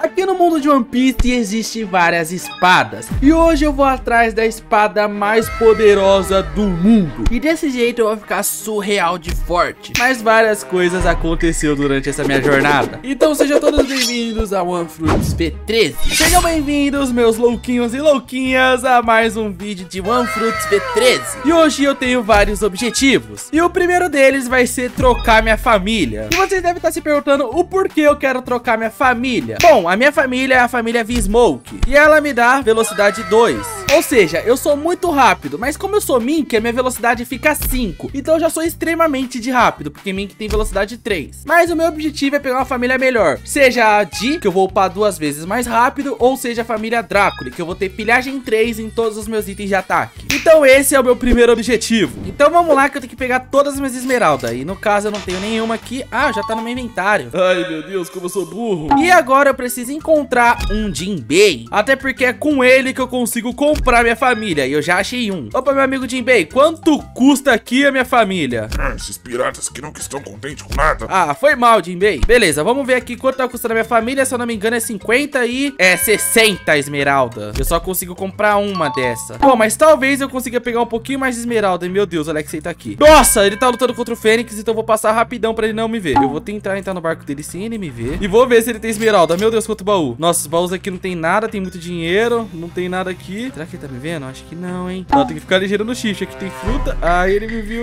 Aqui no mundo de One Piece existem várias espadas, e hoje eu vou atrás da espada mais poderosa do mundo. E desse jeito eu vou ficar surreal de forte. Mas várias coisas aconteceram durante essa minha jornada. Então sejam todos bem-vindos a One Fruits V13. Sejam bem-vindos, meus louquinhos e louquinhas, a mais um vídeo de One Fruits V13. E hoje eu tenho vários objetivos, e o primeiro deles vai ser trocar minha família. E vocês devem estar se perguntando o porquê eu quero trocar minha família. Bom, a minha família é a família V-Smoke, e ela me dá velocidade 2. Ou seja, eu sou muito rápido, mas como eu sou Mink, a minha velocidade fica 5. Então eu já sou extremamente de rápido, porque Mink tem velocidade 3. Mas o meu objetivo é pegar uma família melhor. Seja a Di, que eu vou upar 2 vezes mais rápido, ou seja a família Drácula, que eu vou ter pilhagem 3 em todos os meus itens de ataque. Então esse é o meu primeiro objetivo. Então vamos lá, que eu tenho que pegar todas as minhas esmeraldas. E no caso eu não tenho nenhuma aqui. Ah, já tá no meu inventário. Ai meu Deus, como eu sou burro. E agora eu preciso encontrar um Jinbei, até porque é com ele que eu consigo comprar minha família, e eu já achei um. Opa, meu amigo Jinbei, quanto custa aqui a minha família? Esses piratas que nunca estão contentes com nada. Ah, foi mal, Jinbei. Beleza, vamos ver aqui quanto tá custando a minha família. Se eu não me engano é 50 e... é 60 esmeralda. Eu só consigo comprar uma dessa. Bom, mas talvez eu consiga pegar um pouquinho mais de esmeralda. E meu Deus, o Alexei tá aqui. Nossa, ele tá lutando contra o Fênix, então eu vou passar rapidão pra ele não me ver. Eu vou tentar entrar no barco dele sem ele me ver, e vou ver se ele tem esmeralda. Meu Deus, quanto baú. Nossa, os baús aqui não tem nada, tem muito dinheiro, não tem nada aqui. Será que ele tá me vendo? Acho que não, hein? Não, tem que ficar ligeiro no shift. Aqui tem fruta. Ah, ele me viu.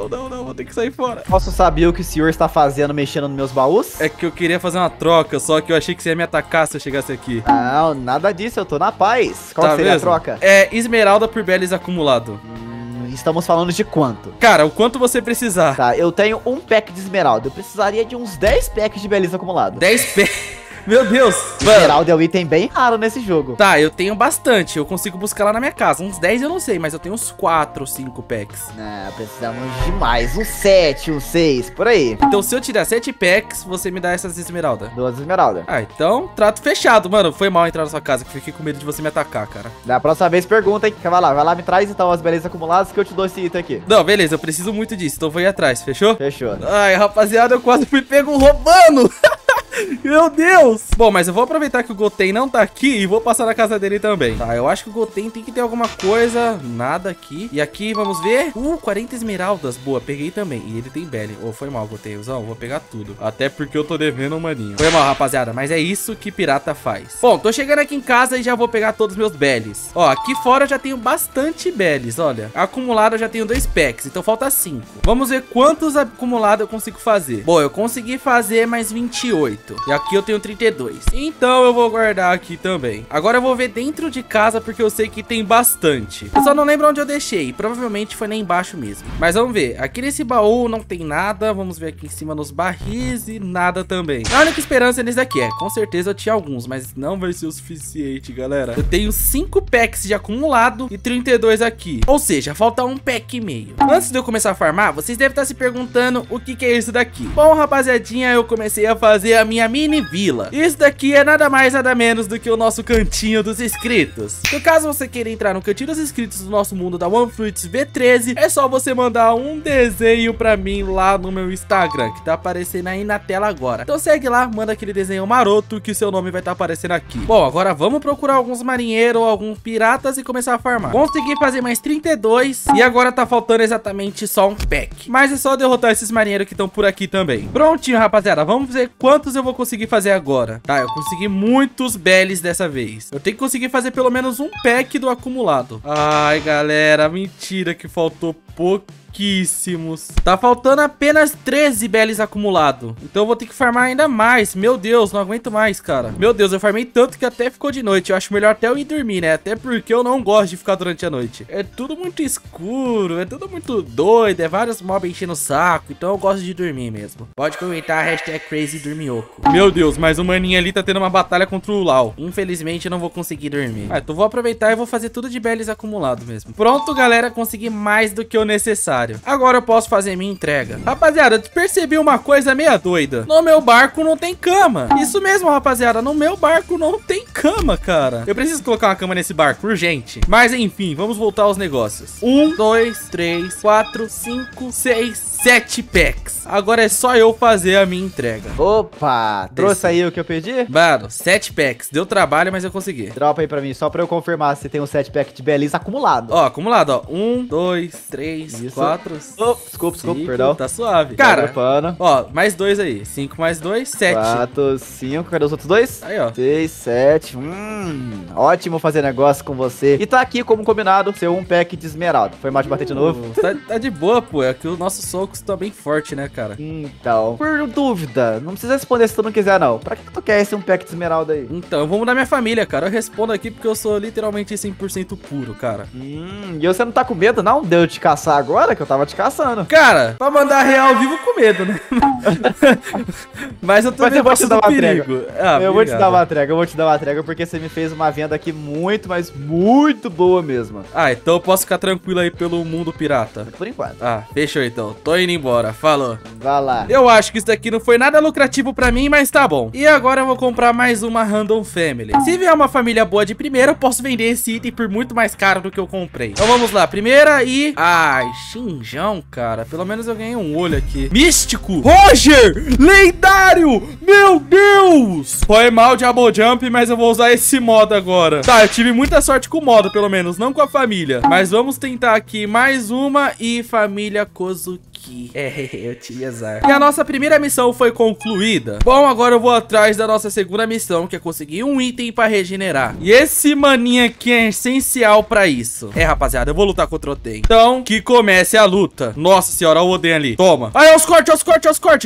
Não, vou ter que sair fora. Posso saber o que o senhor está fazendo mexendo nos meus baús? É que eu queria fazer uma troca, só que eu achei que você ia me atacar se eu chegasse aqui. Não, nada disso, eu tô na paz. Qual seria a troca? É esmeralda por berries acumulado. Estamos falando de quanto? Cara, o quanto você precisar. Tá, eu tenho um pack de esmeralda. Eu precisaria de uns 10 packs de berries acumulado. 10 packs? Meu Deus, mano. Esmeralda é um item bem raro nesse jogo. Tá, eu tenho bastante. Eu consigo buscar lá na minha casa. Uns 10 eu não sei, mas eu tenho uns 4 ou 5 packs. Ah, precisamos de mais. Uns 7, uns 6, por aí. Então se eu tirar 7 packs, você me dá essas esmeraldas. 12 esmeraldas. Ah, então trato fechado, mano. Foi mal entrar na sua casa, que fiquei com medo de você me atacar, cara. Da próxima vez pergunta, hein. Vai lá, me traz então as belezas acumuladas que eu te dou esse item aqui. Não, beleza, eu preciso muito disso, então vou ir atrás, fechou? Fechou. Ai, rapaziada, eu quase fui pego roubando. Meu Deus! Bom, mas eu vou aproveitar que o Goten não tá aqui e vou passar na casa dele também. Tá, eu acho que o Goten tem que ter alguma coisa. Nada aqui. E aqui, vamos ver. 40 esmeraldas. Boa, peguei também. E ele tem belly. Oh, foi mal, Gotenzão. Vou pegar tudo. Até porque eu tô devendo um maninho. Foi mal, rapaziada. Mas é isso que pirata faz. Bom, tô chegando aqui em casa e já vou pegar todos os meus bellies. Ó, aqui fora eu já tenho bastante bellies, olha. Acumulado eu já tenho 2 packs, então falta 5. Vamos ver quantos acumulados eu consigo fazer. Bom, eu consegui fazer mais 28. E aqui eu tenho 32. Então eu vou guardar aqui também. Agora eu vou ver dentro de casa, porque eu sei que tem bastante. Eu só não lembro onde eu deixei. Provavelmente foi lá embaixo mesmo. Mas vamos ver. Aqui nesse baú não tem nada. Vamos ver aqui em cima nos barris e nada também. A única esperança nesse daqui é. Com certeza eu tinha alguns, mas não vai ser o suficiente, galera. Eu tenho 5 packs de acumulado e 32 aqui. Ou seja, falta 1 pack e meio. Antes de eu começar a farmar, vocês devem estar se perguntando o que é isso daqui. Bom, rapaziadinha, eu comecei a fazer a minha mini vila. Isso daqui é nada mais nada menos do que o nosso cantinho dos inscritos. No caso você queira entrar no cantinho dos inscritos do nosso mundo da One Fruits V13, é só você mandar um desenho pra mim lá no meu Instagram, que tá aparecendo aí na tela agora. Então segue lá, manda aquele desenho maroto que seu nome vai estar aparecendo aqui. Bom, agora vamos procurar alguns marinheiros ou alguns piratas e começar a farmar. Consegui fazer mais 32 e agora tá faltando exatamente só 1 pack. Mas é só derrotar esses marinheiros que estão por aqui também. Prontinho, rapaziada, vamos ver quantos eu vou conseguir fazer agora. Tá, eu consegui muitos bellies dessa vez. Eu tenho que conseguir fazer pelo menos 1 pack do acumulado. Ai, galera, mentira que faltou pouquíssimos. Tá faltando apenas 13 bellies acumulado. Então eu vou ter que farmar ainda mais. Meu Deus, não aguento mais, cara. Meu Deus, eu farmei tanto que até ficou de noite. Eu acho melhor até eu ir dormir, né? Até porque eu não gosto de ficar durante a noite. É tudo muito escuro, é tudo muito doido, é vários mobs enchendo o saco. Então eu gosto de dormir mesmo. Pode comentar a hashtag #crazydormioco. Meu Deus, mas o maninho ali tá tendo uma batalha contra o Lau. Infelizmente eu não vou conseguir dormir. Ah, então vou aproveitar e vou fazer tudo de bellies acumulado mesmo. Pronto, galera, consegui mais do que eu necessário. Agora eu posso fazer minha entrega. Rapaziada, eu percebi uma coisa meia doida. No meu barco não tem cama. Isso mesmo, rapaziada. No meu barco não tem cama. cama, cara. Eu preciso colocar uma cama nesse barco, urgente. Mas enfim, vamos voltar aos negócios. 1, 2, 3, 4, 5, 6, 7 packs. Agora é só eu fazer a minha entrega. Opa, trouxe aí o que eu pedi? Mano, 7 packs. Deu trabalho, mas eu consegui. Dropa aí pra mim, só pra eu confirmar se tem um 7 pack de Belisa acumulado. Ó, acumulado, ó. 1, 2, 3, 4. Oh, desculpa, perdão. Tá suave. Cara, ó, mais 2 aí. 5 mais 2, 7. 4, 5. Cadê os outros 2? Aí, ó. 6, 7. Ótimo fazer negócio com você. E tá aqui, como combinado, seu 1 pack de esmeralda. Foi mal de bater de novo? Tá de boa, pô. É que o nosso soco tá bem forte, né, cara? Então, por dúvida, não precisa responder se tu não quiser, não. Pra que tu quer esse 1 pack de esmeralda aí? Então, eu vou mudar minha família, cara. Eu respondo aqui porque eu sou literalmente 100% puro, cara. E você não tá com medo, não? Deu te caçar agora, que eu tava te caçando. Cara, pra mandar real vivo com medo, né? Mas eu tô eu vou te dar uma trégua, porque você me fez uma venda aqui muito, mas muito boa mesmo. Ah, então eu posso ficar tranquilo aí pelo mundo pirata. Por enquanto. Ah, fechou então. Tô indo embora. Falou. Vai lá. Eu acho que isso daqui não foi nada lucrativo pra mim, mas tá bom. E agora eu vou comprar mais uma Random Family. Se vier uma família boa de primeira, eu posso vender esse item por muito mais caro do que eu comprei. Então vamos lá. Primeira e... Ai, Xinjão, cara. Pelo menos eu ganhei um olho aqui. Místico. Roger. Lendário. Meu Deus. Foi mal de Double Jump, mas eu vou usar esse modo agora. Tá, eu tive muita sorte com o modo, pelo menos. Não com a família. Mas vamos tentar aqui mais uma e família Kozuki. É, eu tive azar. E a nossa primeira missão foi concluída. Bom, agora eu vou atrás da nossa segunda missão, que é conseguir um item pra regenerar. E esse maninho aqui é essencial pra isso. É, rapaziada, eu vou lutar contra o Oden. Então, que comece a luta. Nossa senhora, olha o Oden ali. Toma. Aí, os cortes.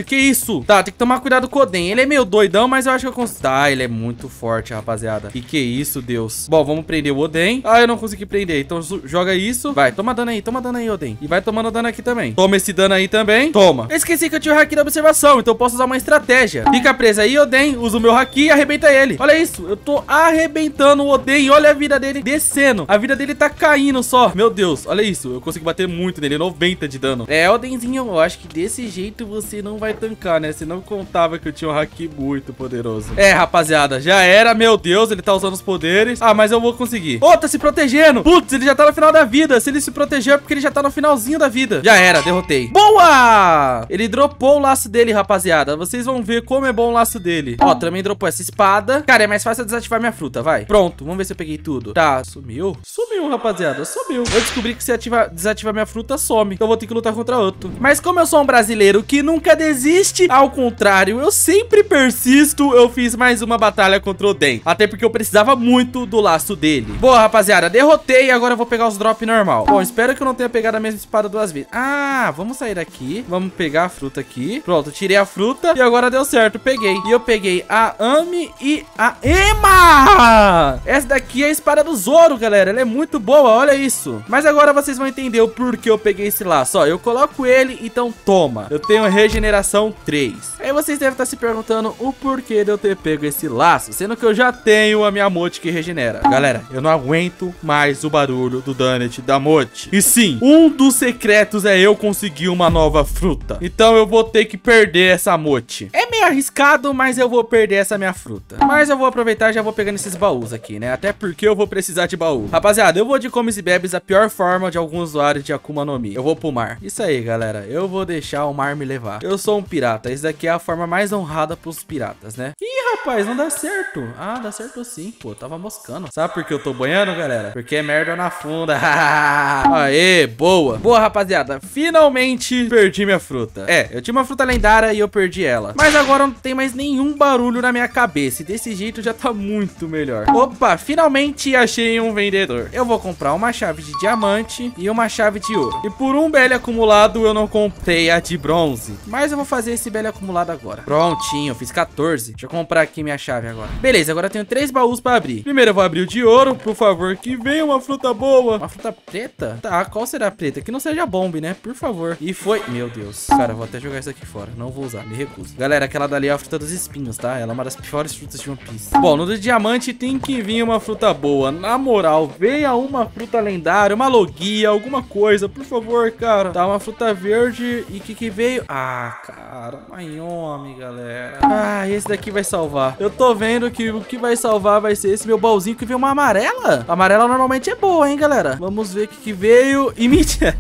Que isso? Tá, tem que tomar cuidado com o Oden. Ele é meio doidão, mas eu acho que eu consigo. Tá, ele é muito forte, rapaziada. E que isso, Deus. Bom, vamos prender o Oden. Ah, eu não consegui prender. Então, joga isso. Vai, toma dano aí, Oden. E vai tomando dano aqui também. Toma esse dano aí também. Toma. Eu esqueci que eu tinha o haki da observação, então eu posso usar uma estratégia. Fica preso aí, Oden. Usa o meu haki e arrebenta ele. Olha isso. Eu tô arrebentando o Oden. Olha a vida dele descendo. A vida dele tá caindo só. Meu Deus. Olha isso. Eu consigo bater muito nele. 90 de dano. É, Odenzinho, eu acho que desse jeito você não vai tancar, né? Você não contava que eu tinha um haki muito poderoso. É, rapaziada. Já era. Meu Deus. Ele tá usando os poderes. Ah, mas eu vou conseguir. Oh, tá se protegendo. Putz, ele já tá no final da vida. Se ele se proteger é porque ele já tá no finalzinho da vida. Já era. Derrotei. Boa! Ele dropou o laço dele, rapaziada. Vocês vão ver como é bom o laço dele. Ó, também dropou essa espada. Cara, é mais fácil eu desativar minha fruta, vai. Pronto, vamos ver se eu peguei tudo. Tá, sumiu? Sumiu, rapaziada, sumiu. Eu descobri que se desativar minha fruta, some. Então eu vou ter que lutar contra outro. Mas como eu sou um brasileiro que nunca desiste, ao contrário, eu sempre persisto, eu fiz mais uma batalha contra o Oden. Até porque eu precisava muito do laço dele. Boa, rapaziada, derrotei. Agora eu vou pegar os drops normal. Bom, espero que eu não tenha pegado a mesma espada duas vezes. Ah, vamos sair daqui. Vamos pegar a fruta aqui. Pronto, tirei a fruta e agora deu certo. Peguei. E eu peguei a Ami e a Ema. Essa daqui é a espada do Zoro, galera. Ela é muito boa, olha isso. Mas agora vocês vão entender o porquê eu peguei esse laço. Ó, eu coloco ele, então toma. Eu tenho regeneração 3. Aí vocês devem estar se perguntando o porquê de eu ter pego esse laço, sendo que eu já tenho a minha Mote que regenera. Galera, eu não aguento mais o barulho do Danet da Mote. E sim, um dos secretos é eu conseguir uma nova fruta. Então eu vou ter que perder essa Mote. É meio arriscado, mas eu vou perder essa minha fruta. Mas eu vou aproveitar e já vou pegando esses baús aqui, né? Até porque eu vou precisar de baú. Rapaziada, eu vou de comes e bebes a pior forma de alguns usuários de Akuma no Mi. Eu vou pro mar. Isso aí, galera. Eu vou deixar o mar me levar. Eu sou um pirata. Isso daqui é a forma mais honrada pros piratas, né? Ih, rapaz, não dá certo. Ah, dá certo sim, pô. Eu tava moscando. Sabe por que eu tô banhando, galera? Porque é merda na funda. Aê, boa. Boa, rapaziada. Finalmente perdi minha fruta. É, eu tinha uma fruta lendária e eu perdi ela. Mas agora não tem mais nenhum barulho na minha cabeça. E desse jeito já tá muito melhor. Opa, finalmente achei um vendedor. Eu vou comprar uma chave de diamante e uma chave de ouro. E por um belo acumulado eu não comprei a de bronze. Mas eu vou fazer esse belo acumulado agora. Prontinho, eu fiz 14. Deixa eu comprar aqui minha chave agora. Beleza, agora eu tenho 3 baús pra abrir. Primeiro eu vou abrir o de ouro. Por favor, que venha uma fruta boa. Uma fruta preta? Tá, qual será a preta? Que não seja bombe, né? Por favor. E E foi... Meu Deus. Cara, vou até jogar isso aqui fora. Não vou usar. Me recuso. Galera, aquela dali é a fruta dos espinhos, tá? Ela é uma das piores frutas de One Piece. Bom, no do diamante tem que vir uma fruta boa. Na moral, venha uma fruta lendária, uma logia, alguma coisa. Por favor, cara. Tá, uma fruta verde. E o que que veio? Ah, cara. Mayome, galera. Ah, esse daqui vai salvar. Eu tô vendo que o que vai salvar vai ser esse meu baúzinho que veio uma amarela. A amarela normalmente é boa, hein, galera? Vamos ver o que que veio. E mentira.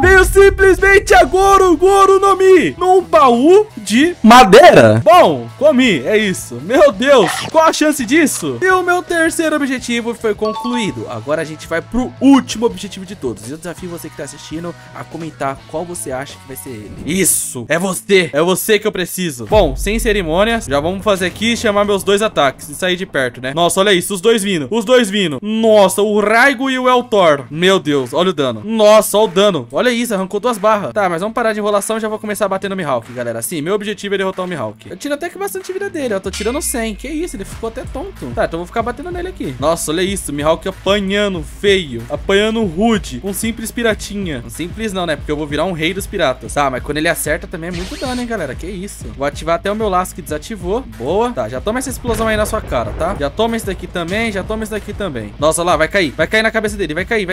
Veio simplesmente a Goro Goro no Mi num baú de madeira. Bom, comi, é isso. Meu Deus, qual a chance disso? E o meu terceiro objetivo foi concluído. Agora a gente vai pro último objetivo de todos. E eu desafio você que tá assistindo a comentar qual você acha que vai ser ele. Isso, é você que eu preciso. Bom, sem cerimônias, já vamos fazer aqui, chamar meus dois ataques e sair de perto, né? Nossa, olha isso, os dois vindo. Nossa, o Raigo e o Eltor. Meu Deus, olha o dano. Nossa, olha o dano. Olha isso, arrancou duas barras. Tá, mas vamos parar de enrolação e já vou começar a bater no Mihawk, galera. Sim, meu objetivo é derrotar o Mihawk. Eu tiro até que bastante vida dele, ó. Tô tirando 100. Que isso, ele ficou até tonto. Tá, então vou ficar batendo nele aqui. Nossa, olha isso, o Mihawk apanhando feio, apanhando rude. Um simples piratinha. Um simples não, né? Porque eu vou virar um rei dos piratas. Tá, mas quando ele acerta também é muito dano, hein, galera. Que isso. Vou ativar até o meu laço que desativou. Boa. Tá, já toma essa explosão aí na sua cara, tá? Já toma esse daqui também, já toma esse daqui também. Nossa, lá, vai cair na cabeça dele. Vai cair.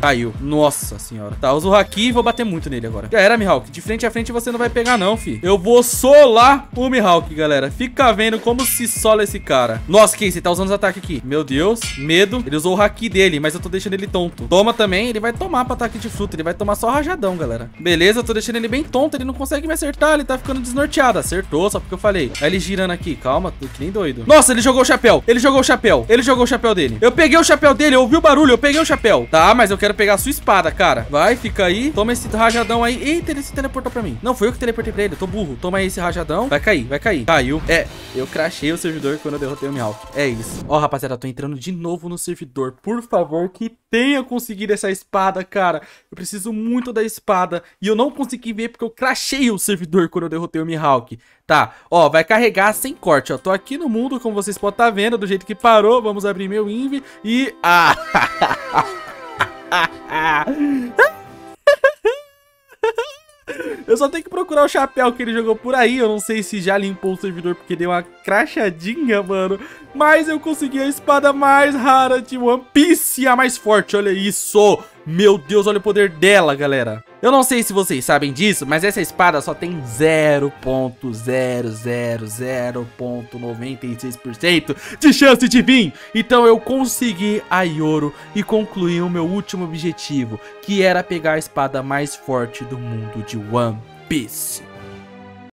Caiu. Nossa senhora. Tá, uso o haki e vou bater muito nele agora. Já era, Mihawk. De frente a frente você não vai pegar não, fi. Eu vou solar o Mihawk, galera. Fica vendo como se sola esse cara. Nossa, que isso? Ele tá usando os ataques aqui. Meu Deus. Medo. Ele usou o haki dele, mas eu tô deixando ele tonto. Toma também. Ele vai tomar pra ataque de fruta. Ele vai tomar só rajadão, galera. Beleza, eu tô deixando ele bem tonto. Ele não consegue me acertar. Ele tá ficando desnorteado. Acertou, só porque eu falei. Aí ele girando aqui. Calma, tô que nem doido. Nossa, ele jogou o chapéu. Ele jogou o chapéu dele. Eu peguei o chapéu dele. Eu ouvi o barulho. Eu peguei o chapéu. Tá, mas eu quero pegar a sua espada, cara. Vai, fica aí. Toma esse rajadão aí. Eita, ele se teleportou pra mim. Não, foi eu que teleportei pra ele. Eu tô burro. Toma aí esse rajadão. Vai cair. Caiu. É, eu crashei o servidor quando eu derrotei o Mihawk. É isso. Ó, rapaziada, eu tô entrando de novo no servidor. Por favor, que tenha conseguido essa espada, cara. Eu preciso muito da espada. E eu não consegui ver porque eu crashei o servidor quando eu derrotei o Mihawk. Tá, ó, vai carregar sem corte, ó. Tô aqui no mundo, como vocês podem estar vendo, do jeito que parou. Vamos abrir meu Inv e... Ah! Eu só tenho que procurar o chapéu que ele jogou por aí. Eu não sei se já limpou o servidor porque deu uma crachadinha, mano. Mas eu consegui a espada mais rara de One Piece, a mais forte. Olha isso! Meu Deus, olha o poder dela, galera. Eu não sei se vocês sabem disso, mas essa espada só tem 0.000.96% de chance de vir. Então eu consegui a Yoro e concluí o meu último objetivo, que era pegar a espada mais forte do mundo de One Piece.